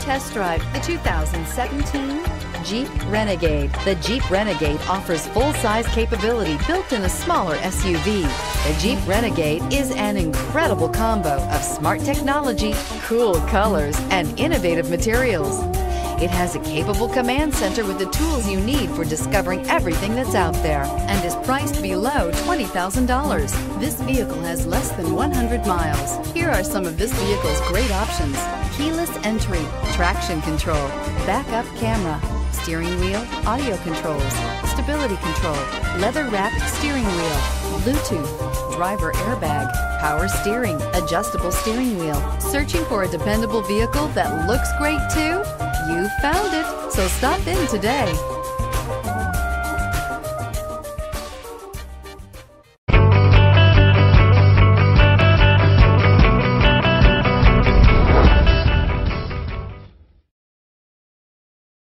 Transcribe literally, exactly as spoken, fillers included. test drive the two thousand seventeen Jeep Renegade. The Jeep Renegade offers full-size capability built in a smaller S U V. The Jeep Renegade is an incredible combo of smart technology, cool colors, and innovative materials. It has a capable command center with the tools you need for discovering everything that's out there, and is priced below twenty thousand dollars. This vehicle has less than one hundred miles. Here are some of this vehicle's great options: keyless entry, traction control, backup camera, steering wheel audio controls, stability control, leather-wrapped steering wheel, Bluetooth, driver airbag, power steering, adjustable steering wheel. Searching for a dependable vehicle that looks great too? You found it, so stop in today.